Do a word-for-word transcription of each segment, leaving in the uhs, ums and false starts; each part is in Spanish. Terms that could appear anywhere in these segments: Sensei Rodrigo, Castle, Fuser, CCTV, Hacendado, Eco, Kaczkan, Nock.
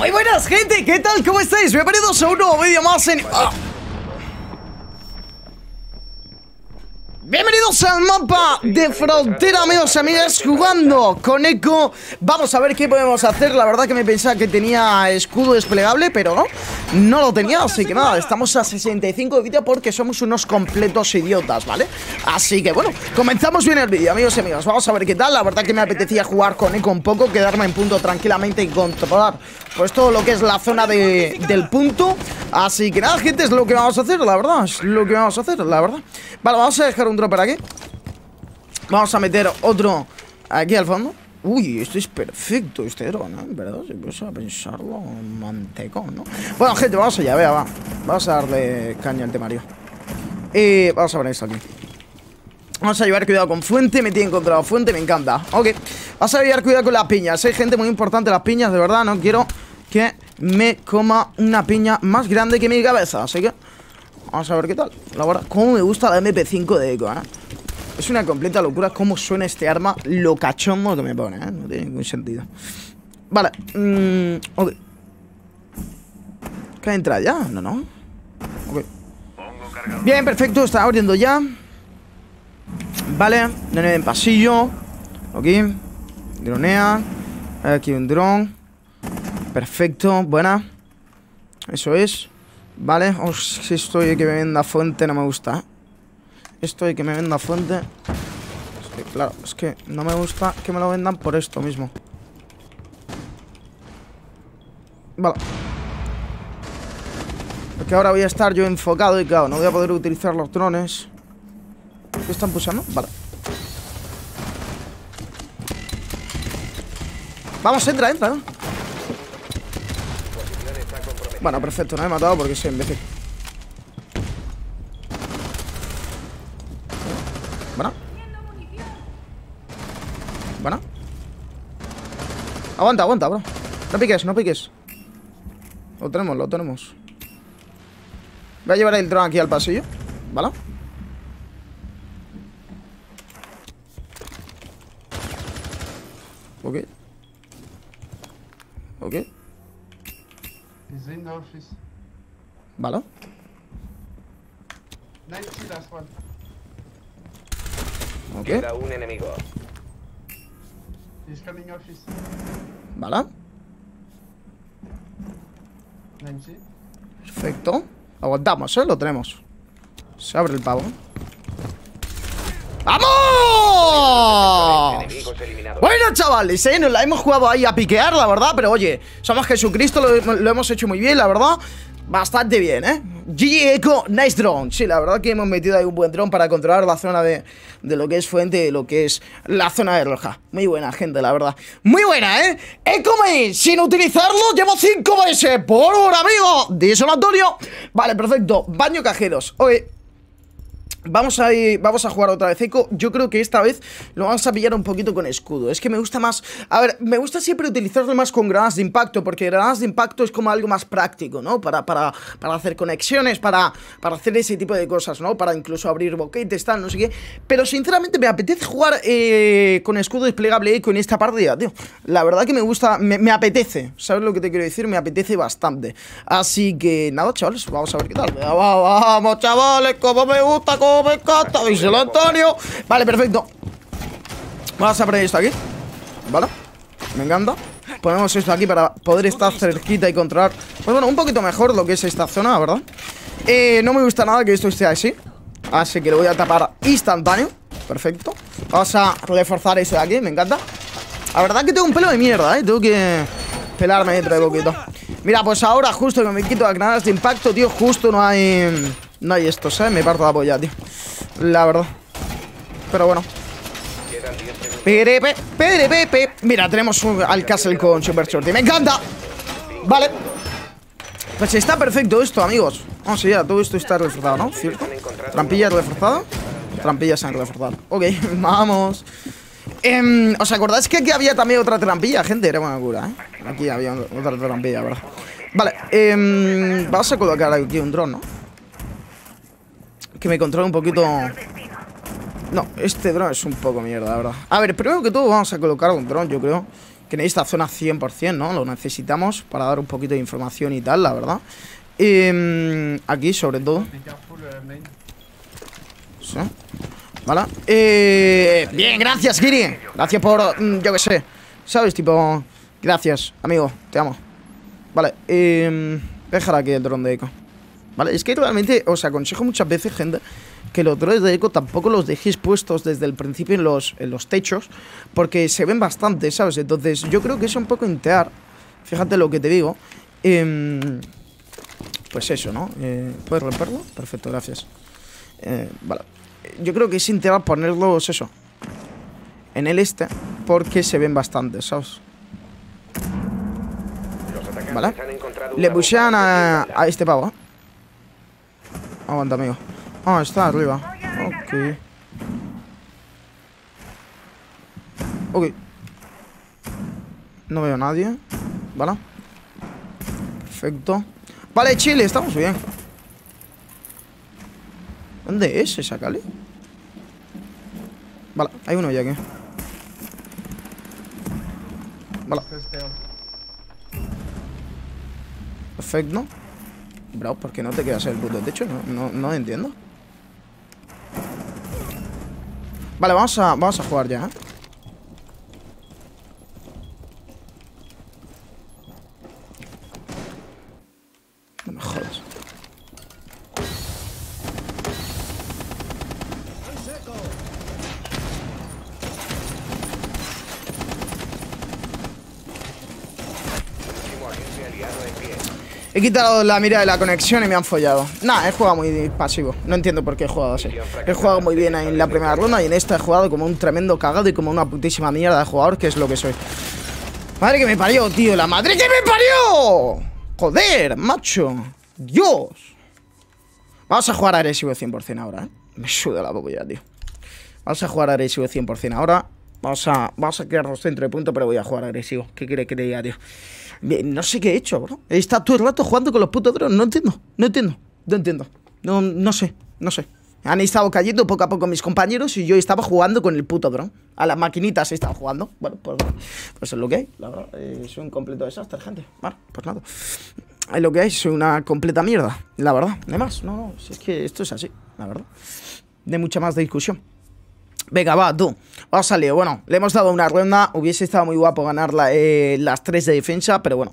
Muy buenas, gente, ¿qué tal? ¿Cómo estáis? Bienvenidos a un nuevo vídeo más en... ¡Ah! Bienvenidos al mapa de frontera, amigos y amigas, jugando con Eco. Vamos a ver qué podemos hacer. La verdad que me pensaba que tenía escudo desplegable, pero no, no lo tenía. Así que nada, estamos a sesenta y cinco de vida porque somos unos completos idiotas, ¿vale? Así que bueno, comenzamos bien el vídeo, amigos y amigas. Vamos a ver qué tal. La verdad que me apetecía jugar con Eco un poco, quedarme en punto tranquilamente y controlar pues todo lo que es la zona de, del punto. Así que nada, gente, es lo que vamos a hacer, la verdad. Es lo que vamos a hacer, la verdad. Vale, vamos a dejar un dropper aquí. Vamos a meter otro aquí al fondo. Uy, esto es perfecto, este drop, ¿no? ¿Verdad? Si empiezo a pensarlo, mantecón, ¿no? Bueno, gente, vamos allá, vea, va. Vamos a darle caña al temario. Y vamos a poner esto aquí. Vamos a llevar cuidado con fuente. Me tiene encontrado fuente, me encanta. Ok, vas a llevar cuidado con las piñas, ¿eh? Gente, muy importante las piñas, de verdad. No quiero que me coma una piña más grande que mi cabeza, así que vamos a ver qué tal. La verdad, cómo me gusta la eme pe cinco de Eco, ¿eh? Es una completa locura cómo suena este arma, lo cachondo que me pone, ¿eh? No tiene ningún sentido. Vale, mmm, ok. ¿Qué entra ya? No, no. Ok. Bien, perfecto, está abriendo ya. Vale, nene en pasillo. Ok. Dronea. Aquí un dron. Perfecto, buena. Eso es. Vale, oh, si esto de que me venda fuente no me gusta. Esto de que me venda fuente es que, claro, es que no me gusta que me lo vendan por esto mismo. Vale. Porque ahora voy a estar yo enfocado y claro, no voy a poder utilizar los drones. ¿Qué están pulsando? Vale. Vamos, entra, entra, ¿no? Bueno, perfecto, no he matado porque soy imbécil. Bueno. Bueno. Aguanta, aguanta, bro. No piques, no piques. Lo tenemos, lo tenemos. Voy a llevar el dron aquí al pasillo, ¿vale? Ok. Ok. Vale. Ok. Queda un enemigo. Vale. Perfecto. Aguantamos, ¿eh? Lo tenemos. Se abre el pavo. ¡Vamos! Bueno, chavales, ¿eh? Nos la hemos jugado ahí a piquear, la verdad. Pero oye, somos Jesucristo, lo, lo hemos hecho muy bien, la verdad. Bastante bien, ¿eh? ge ge Eco, nice drone. Sí, la verdad que hemos metido ahí un buen drone para controlar la zona de, de lo que es fuente y lo que es la zona de roja. Muy buena, gente, la verdad. Muy buena, ¿eh? Eco main, sin utilizarlo, llevo cinco meses. Por un amigo, dice Antonio. Vale, perfecto. Baño cajeros. Oye. Vamos a, ir, vamos a jugar otra vez Eco. Yo creo que esta vez lo vamos a pillar un poquito con escudo. Es que me gusta más... A ver, me gusta siempre utilizarlo más con granadas de impacto, porque granadas de impacto es como algo más práctico, ¿no? Para, para, para hacer conexiones, para, para hacer ese tipo de cosas, ¿no? Para incluso abrir boquetes, tal, no sé qué. Pero sinceramente me apetece jugar eh, con escudo desplegable Eco en esta partida, tío. La verdad que me gusta... Me, me apetece. ¿Sabes lo que te quiero decir? Me apetece bastante. Así que nada, chavales, vamos a ver qué tal. Vamos, chavales, como me gusta... Como me encanta, dice el Antonio. Vale, perfecto. Vamos a poner esto aquí. Vale, me encanta. Ponemos esto aquí para poder estar cerquita y controlar, pues bueno, un poquito mejor lo que es esta zona, ¿verdad? Eh, no me gusta nada que esto esté así, así que lo voy a tapar instantáneo. Perfecto. Vamos a reforzar esto de aquí, me encanta. La verdad que tengo un pelo de mierda, ¿eh? Tengo que pelarme dentro de poquito. Mira, pues ahora justo que me quito las granadas de impacto, tío, justo no hay... No hay esto, ¿sabes? Me parto la polla, tío. La verdad. Pero bueno. Perepe, perepe. Mira, tenemos un, al Castle con Super Shorty. ¡Me encanta! Vale. Pues está perfecto esto, amigos. Vamos allá, todo esto está reforzado, ¿no? ¿Cierto? Trampillas reforzadas. Trampillas se han reforzado. Ok, vamos. Eh, ¿Os acordáis que aquí había también otra trampilla, gente? Era una locura, ¿eh? Aquí había otra trampilla, ¿verdad? Vale. Eh, vamos a colocar aquí un dron, ¿no? Que me controle un poquito... No, este dron es un poco mierda, la verdad. A ver, primero que todo vamos a colocar un dron, yo creo. Tenéis esta zona cien por cien, ¿no? Lo necesitamos para dar un poquito de información y tal, la verdad. Eh, aquí, sobre todo. Sí. Vale. Eh, bien, gracias, Kiri. Gracias por, yo qué sé. ¿Sabes? Tipo, gracias, amigo. Te amo. Vale. Eh, dejar aquí el dron de Eco. Vale, es que realmente os aconsejo muchas veces, gente, que los drones de Eco tampoco los dejéis puestos desde el principio en los, en los techos, porque se ven bastante, ¿sabes? Entonces yo creo que es un poco intear. Fíjate lo que te digo. eh, Pues eso, ¿no? Eh, ¿Puedes romperlo? Perfecto, gracias. eh, Vale. Yo creo que es intear ponerlos, eso, en el este, porque se ven bastante, ¿sabes? Vale. Le pushan a, a este pavo, ¿eh? Aguanta, amigo. Ah, está arriba. Ok. Ok. No veo a nadie. Vale. Perfecto. Vale, Chile, estamos bien. ¿Dónde es esa Cali? Vale, hay uno ya aquí. Vale. Perfecto. Bro, ¿por qué no te quedas en el puto techo? No, no, no entiendo. Vale, vamos a, vamos a jugar ya, ¿eh? No me jodas. He quitado la mira de la conexión y me han follado. Nah, he jugado muy pasivo. No entiendo por qué he jugado así. He jugado muy bien en la primera ronda y en esta he jugado como un tremendo cagado y como una putísima mierda de jugador, que es lo que soy. Madre que me parió, tío. La madre que me parió. Joder, macho. Dios. Vamos a jugar agresivo cien por cien ahora, ¿eh? Me suda la boca ya, tío. Vamos a jugar agresivo cien por cien ahora. Vamos a, vamos a quedarnos dentro de punto, pero voy a jugar agresivo. ¿Qué quiere que te diga, tío? No sé qué he hecho, bro. He estado todo el rato jugando con los putos drones. No entiendo, no entiendo, no entiendo. No, no sé, no sé. Han estado cayendo poco a poco mis compañeros y yo estaba jugando con el puto drone. A las maquinitas he estado jugando. Bueno, pues, pues es lo que hay, la verdad. Es un completo desastre, gente. Vale, pues nada. Es lo que hay, es una completa mierda, la verdad. No hay más, no, no. Si es que esto es así, la verdad. No hay mucha más discusión. Venga, va, tú. Vamos al lío. Bueno, le hemos dado una ronda. Hubiese estado muy guapo ganar la, eh, las tres de defensa, pero bueno,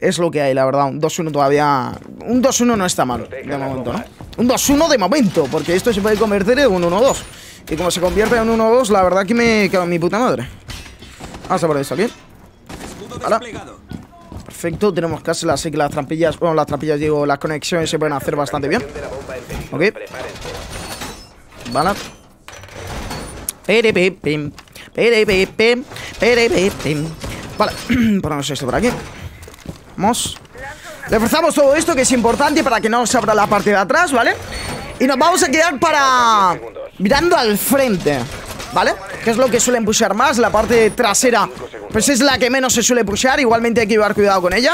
es lo que hay, la verdad. Un dos uno todavía... Un dos uno no está mal, de momento, ¿no? Un dos uno de momento, porque esto se puede convertir en un uno dos. Y como se convierte en un uno dos, la verdad que me cago en mi puta madre. Vamos a por eso, ¿ok? Perfecto, tenemos casi así que las trampillas... Bueno, las trampillas, digo, las conexiones se pueden hacer bastante bien. Ok. Vale. Pere, pere, pere, pere, pere, pere. Vale, ponemos esto por aquí. Vamos. Reforzamos todo esto, que es importante, para que no se abra la parte de atrás, ¿vale? Y nos vamos a quedar para... mirando al frente, ¿vale? Que es lo que suelen pushar más, la parte trasera. Pues es la que menos se suele pushar. Igualmente hay que llevar cuidado con ella.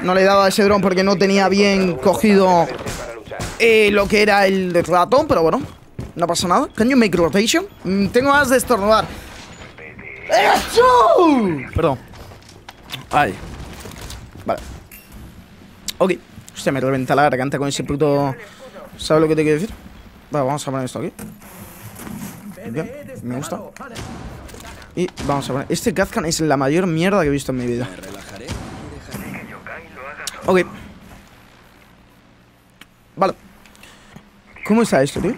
No le he dado a ese dron porque no tenía bien cogido eh, lo que era el ratón, pero bueno, no pasa nada. Can you make rotation? Mm, tengo más de estornudar. ¡Eso! Perdón. Ay. Vale. Ok. Hostia, me reventa la garganta con ese puto... ¿Sabes lo que te quiero decir? Vale, vamos a poner esto aquí. Okay. Me gusta. Y vamos a poner... Este Kaczkan es la mayor mierda que he visto en mi vida. Ok. Vale. ¿Cómo está esto, tío?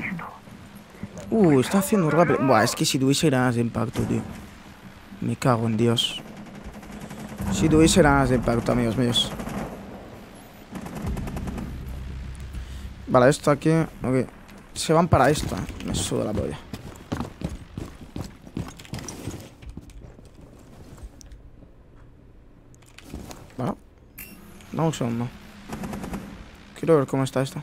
Uh, está haciendo rápido. Buah, es que si tuviese granadas de impacto, tío. Me cago en Dios. Si tuviese granadas de impacto, amigos míos. Vale, esto aquí. Ok. Se van para esta. Me suda la polla. Vale. Dame un segundo. Quiero ver cómo está esto.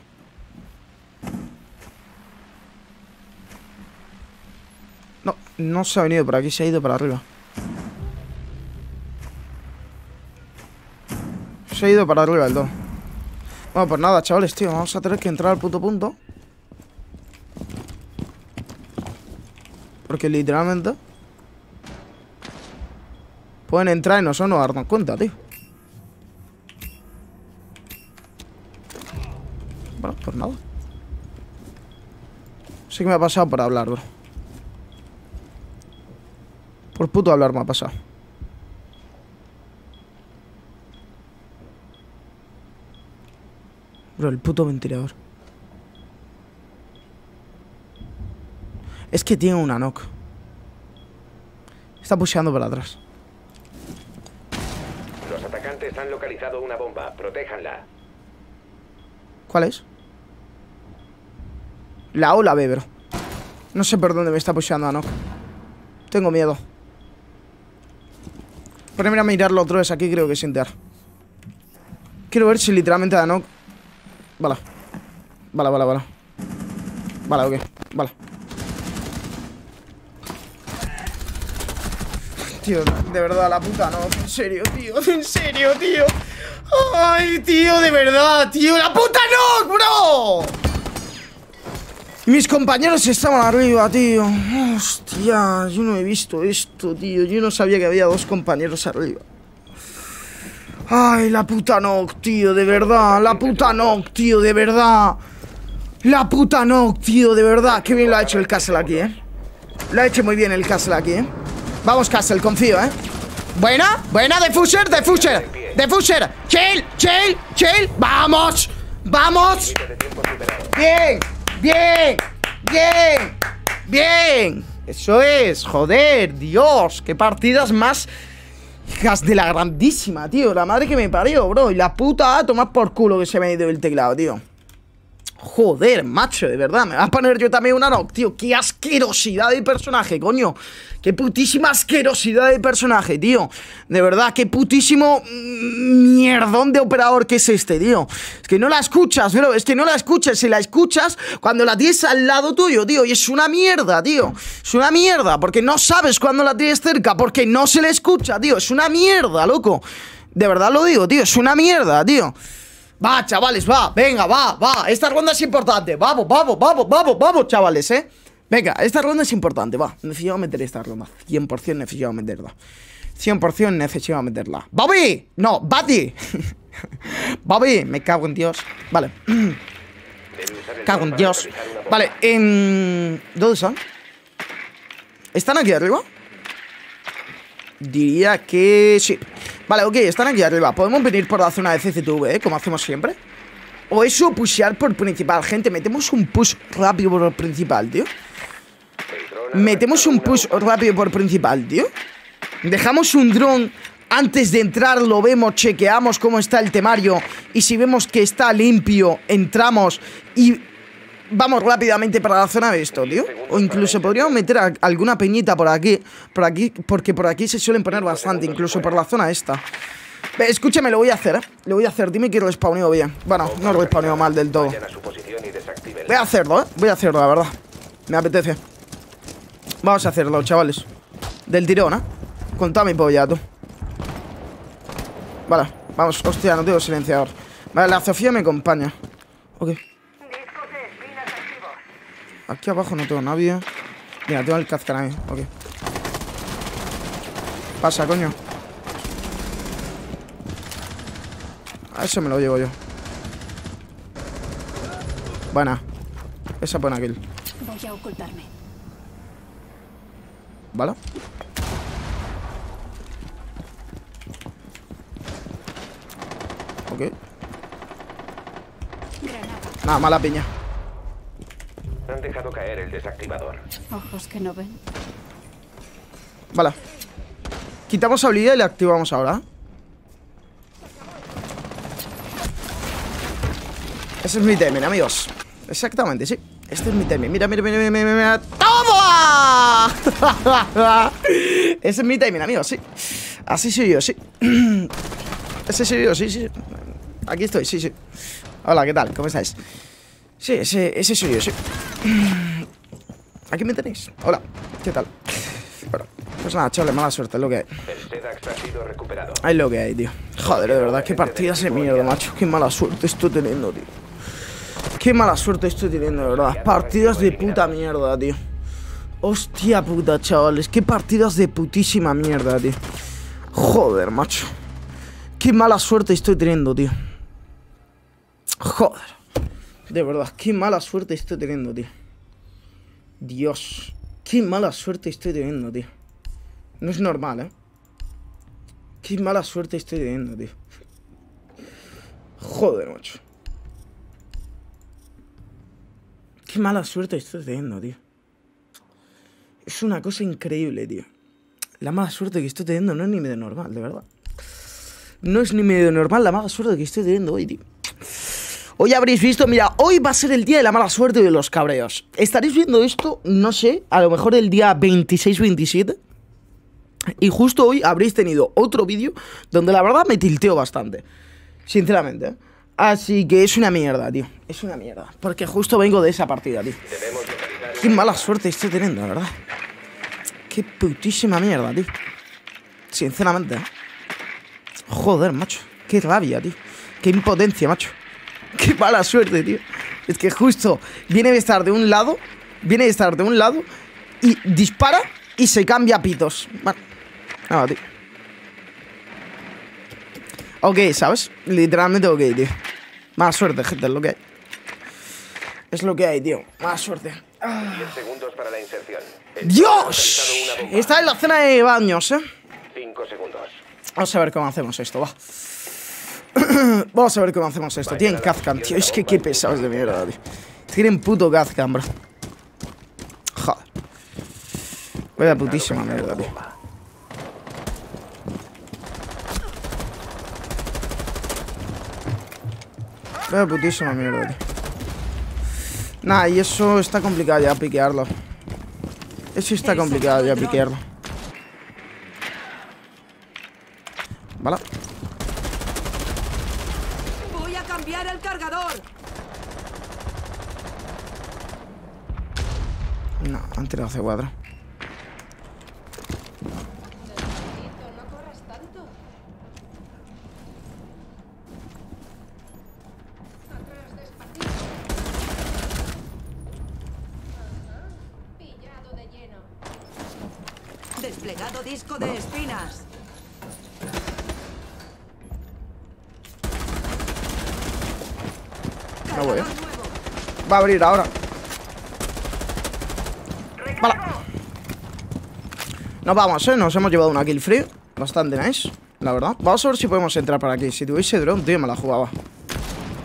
No se ha venido por aquí, se ha ido para arriba. Se ha ido para arriba el dos. Bueno, pues nada, chavales, tío. Vamos a tener que entrar al puto punto, porque literalmente Pueden entrar y nosotros no darnos cuenta, tío. Bueno, pues nada. Sí que me ha pasado por hablar, bro. Por puto hablar me ha pasado. Bro, el puto ventilador. Es que tiene una Nock. Está pusheando para atrás. Los atacantes han localizado una bomba. Protéjanla. ¿Cuál es? La ola B, bro. No sé por dónde me está pusheando a Nock. Tengo miedo. Ponerme a mirar los drones aquí, creo que sin tear. Quiero ver si literalmente a Nock. Vale. Vale, vale, vale. Vale, ok. Vale. Tío, de verdad, la puta no. En serio, tío. En serio, tío. Ay, tío, de verdad, tío. ¡La puta no, bro! Mis compañeros estaban arriba, tío. Hostia, yo no he visto esto, tío. Yo no sabía que había dos compañeros arriba. Ay, la puta Nock, tío, de verdad. La puta Nock, tío, de verdad. La puta Nock, tío, de verdad. Qué bien lo ha hecho el Castle aquí, eh. Lo ha hecho muy bien el Castle aquí, eh. Vamos, Castle, confío, eh. Buena, buena, de Fuser, de Fuser. De Fuser, chill, chill, chill. Vamos, vamos. Bien, bien, bien, bien. Eso es, joder, Dios. Qué partidas más... hijas de la grandísima, tío. La madre que me parió, bro. Y la puta a tomar por culo que se me ha ido el teclado, tío. Joder, macho, de verdad. Me vas a poner yo también una Nock, tío. Qué asquerosidad de personaje, coño. Qué putísima asquerosidad de personaje, tío. De verdad, qué putísimo mierdón de operador que es este, tío. Es que no la escuchas, bro. Es que no la escuchas. Si la escuchas cuando la tienes al lado tuyo, tío. Y es una mierda, tío. Es una mierda. Porque no sabes cuando la tienes cerca. Porque no se le escucha, tío. Es una mierda, loco. De verdad lo digo, tío. Es una mierda, tío. Va, chavales, va, venga, va, va. Esta ronda es importante, vamos, vamos, vamos, vamos, vamos, chavales, eh. Venga, esta ronda es importante, va. Necesitamos meter esta ronda, cien por ciento necesitamos meterla. cien por ciento necesitamos meterla. ¡Bobby! No, Bati. Bobby, me cago en Dios. Vale. Cago en Dios. Vale, en... ¿dónde están? ¿Están aquí arriba? Diría que sí. Vale, ok, están aquí arriba. Podemos venir por la zona de C C T V, ¿eh? Como hacemos siempre. O eso, pushear por principal. Gente, metemos un push rápido por principal, tío. Metemos un push rápido por principal, tío. Dejamos un dron. Antes de entrar lo vemos, chequeamos cómo está el temario. Y si vemos que está limpio, entramos y vamos rápidamente para la zona de esto, tío. O incluso podríamos meter a alguna peñita por aquí. Por aquí, porque por aquí se suelen poner bastante. Incluso por la zona esta. Escúchame, lo voy a hacer, ¿eh? Lo voy a hacer, dime que respawneo bien. Bueno, no respawneo mal del todo. Voy a hacerlo, ¿eh? Voy a hacerlo, la verdad. Me apetece. Vamos a hacerlo, chavales. Del tirón, ¿eh? Con toda mi polla, tú. Vale, vamos. Hostia, no tengo silenciador. Vale, la Sofía me acompaña. Ok. Aquí abajo no tengo nadie. Mira, tengo el Kaczkan ahí. Ok. Pasa, coño. A eso me lo llevo yo. Buena. Esa buena kill. Voy a ocultarme. ¿Vale? Ok. Nada, mala piña. Han dejado caer el desactivador. Ojos que no ven. Vale. Quitamos habilidad y la activamos ahora. Ese es mi timing, amigos. Exactamente, sí. Este es mi timing. Mira, mira, mira, mira, mira, mira. ¡Toma! Ese es mi timing, amigos, sí. Así soy yo, sí. Ese soy yo, sí, sí. Aquí estoy, sí, sí. Hola, ¿qué tal? ¿Cómo estáis? Sí, ese, ese soy yo, sí. Aquí me tenéis. Hola, ¿qué tal? Bueno, pues nada, chavales, mala suerte, es lo que hay. Es lo que hay, tío. Joder, de verdad, qué partidas de mierda, macho. Qué mala suerte estoy teniendo, tío. Qué mala suerte estoy teniendo, de verdad. Partidas de puta mierda, tío. Hostia puta, chavales. Qué partidas de putísima mierda, tío. Joder, macho. Qué mala suerte estoy teniendo, tío. Joder. De verdad, qué mala suerte estoy teniendo, tío. Dios. Qué mala suerte estoy teniendo, tío. No es normal, ¿eh? Qué mala suerte estoy teniendo, tío. Joder, macho. Qué mala suerte estoy teniendo, tío. Es una cosa increíble, tío. La mala suerte que estoy teniendo no es ni medio normal, de verdad. No es ni medio normal la mala suerte que estoy teniendo hoy, tío. Hoy habréis visto, mira, hoy va a ser el día de la mala suerte y de los cabreos. Estaréis viendo esto, no sé, a lo mejor el día veintiséis veintisiete. Y justo hoy habréis tenido otro vídeo donde la verdad me tilteo bastante, sinceramente, ¿eh? Así que es una mierda, tío. Es una mierda. Porque justo vengo de esa partida, tío. Qué mala suerte estoy teniendo, la verdad. Qué putísima mierda, tío. Sinceramente, ¿eh? Joder, macho. Qué rabia, tío. Qué impotencia, macho. Qué mala suerte, tío. Es que justo viene de estar de un lado, viene de estar de un lado y dispara y se cambia a pitos. Bueno, nada, tío. Ok, ¿sabes? Literalmente ok, tío. Más suerte, gente, es lo que hay. Es lo que hay, tío. Más suerte. Ah. diez segundos para la inserción. El ¡Dios! Está en la zona de baños, ¿eh? cinco segundos. Vamos a ver cómo hacemos esto, va. Vamos a ver cómo hacemos esto. Tienen Kaczkan, tío. Es que qué pesados de mierda, tío. Tienen puto Kaczkan, bro. Joder. Vaya putísima mierda, tío. Vaya putísima mierda, tío. Nah, y eso está complicado ya piquearlo. Eso está complicado ya piquearlo. Vale. Voy a cambiar el cargador. No, han tirado hacia cuadro. Desplegado disco de espinas. No voy, ¿eh? Va a abrir ahora. Vale. Nos vamos, ¿eh? Nos hemos llevado una kill free. Bastante nice, la verdad. Vamos a ver si podemos entrar para aquí. Si tuviese drone, tío, me la jugaba.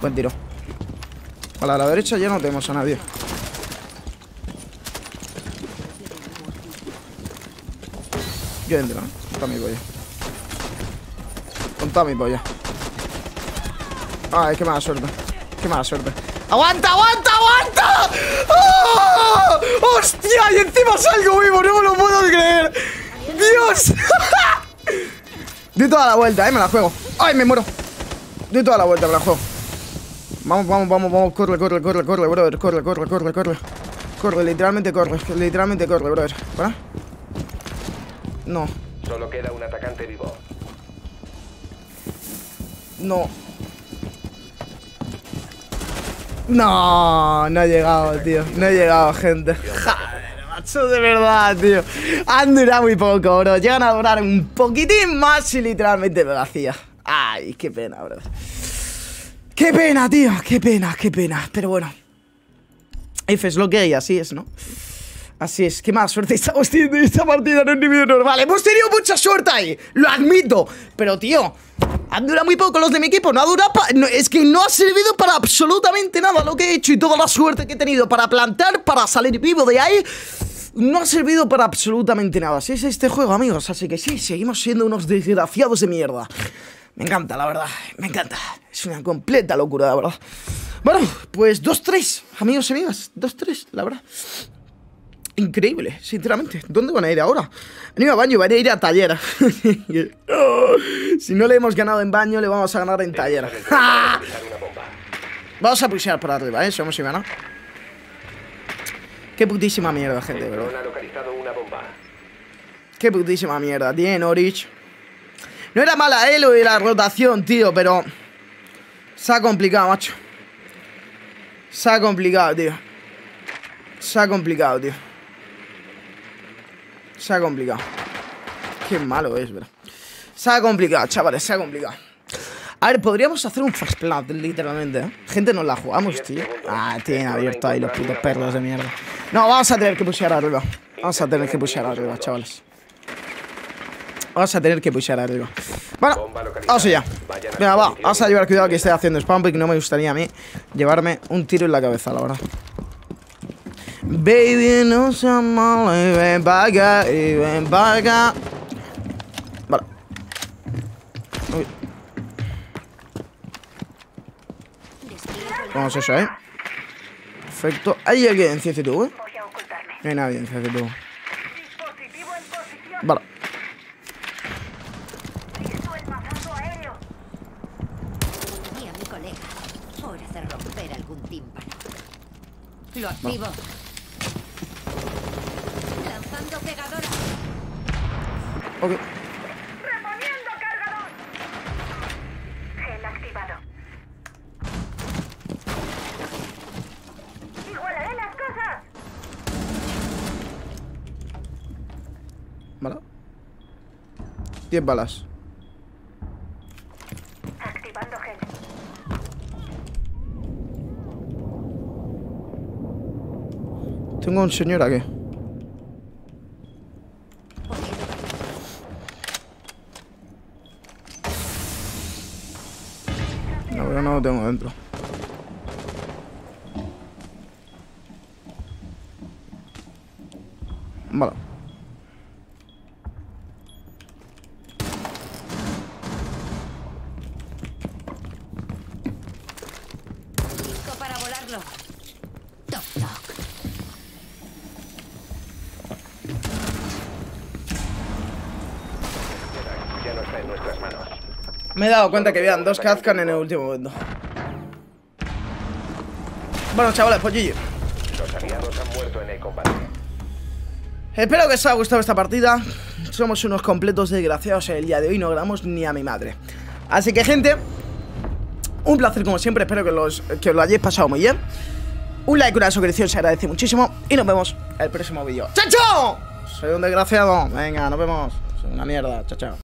Buen tiro. Vale, a la derecha ya no tenemos a nadie. Yo entro, ¿eh? Con toda mi polla. Con toda mi polla. Ay, qué mala suerte. Qué mala suerte. ¡Aguanta, aguanta, aguanta! ¡Oh! ¡Hostia! Y encima salgo vivo, no me lo puedo creer. ¡Dios! Doy toda la vuelta, eh, me la juego. ¡Ay, me muero! Doy toda la vuelta, me la juego. Vamos, vamos, vamos, vamos. Corre, corre, corre, corre, brother. Corre, corre, corre, corre. Corre, literalmente corre. Literalmente corre, brother. ¿Verdad? No. Solo queda un atacante vivo. No. No, no he llegado, tío. No he llegado, gente. Joder, macho, de verdad, tío. Han durado muy poco, bro. Llegan a durar un poquitín más y literalmente me lo hacía. Ay, qué pena, bro. Qué pena, tío. Qué pena, qué pena. Pero bueno. F es lo que hay, así es, ¿no? Así es, qué mala suerte estamos teniendo en esta partida, no es ni medio normal. Hemos tenido mucha suerte ahí, lo admito. Pero, tío, han durado muy poco los de mi equipo. No ha durado, no, es que no ha servido para absolutamente nada lo que he hecho. Y toda la suerte que he tenido para plantar, para salir vivo de ahí, no ha servido para absolutamente nada. Así es este juego, amigos, así que sí, seguimos siendo unos desgraciados de mierda. Me encanta, la verdad, me encanta. Es una completa locura, la verdad. Bueno, pues dos tres, amigos y amigas, dos tres, la verdad. Increíble, sinceramente. ¿Dónde van a ir ahora? No, a baño, van a ir a taller. Si no le hemos ganado en baño, le vamos a ganar en taller. ¡Ah! Vamos a pusear por arriba, ¿eh? Somos Ivana. Qué putísima mierda, gente, bro. Qué putísima mierda. Tiene Norwich. No era mala él o la rotación, tío, pero se ha complicado, macho. Se ha complicado, tío. Se ha complicado, tío. Se ha complicado. Qué malo es, bro. Se ha complicado, chavales, se ha complicado. A ver, podríamos hacer un fast plat, literalmente, ¿eh? Gente, nos la jugamos, tío. Ah, tienen abierto ahí los putos perros de mierda. No, vamos a tener que pushear arriba. Vamos a tener que pushear arriba, chavales. Vamos a tener que pushear arriba. Bueno, vamos allá. Venga, va, vamos a llevar cuidado que esté haciendo spam, porque no me gustaría a mí llevarme un tiro en la cabeza, la verdad. Baby, no seas malo y ven para acá, y ven para acá. Vale. Uy. Vamos a eso, ¿eh? Perfecto. ¿Hay alguien en C C T V, eh? No hay nadie en C C T V. Vale. Lo activo. Vale. Lanzando pegadora. Ok. Reponiendo cargador. Gel activado. Igualaré las cosas. Vale. diez balas. Activando gel. Tengo un señor aquí. No, pero no lo tengo dentro. Vale. Listo para volarlo. Toc, toc. Me he dado cuenta que habían dos Kaczkan en el último momento. Bueno, chavales, pues G G. Los aliados han muerto en el combate. Espero que os haya gustado esta partida. Somos unos completos desgraciados el día de hoy. No grabamos ni a mi madre. Así que, gente, un placer como siempre. Espero que, los, que os lo hayáis pasado muy bien. Un like, una suscripción se agradece muchísimo. Y nos vemos en el próximo vídeo. ¡Chao, chao! Soy un desgraciado. Venga, nos vemos. Soy una mierda. Chao, chao.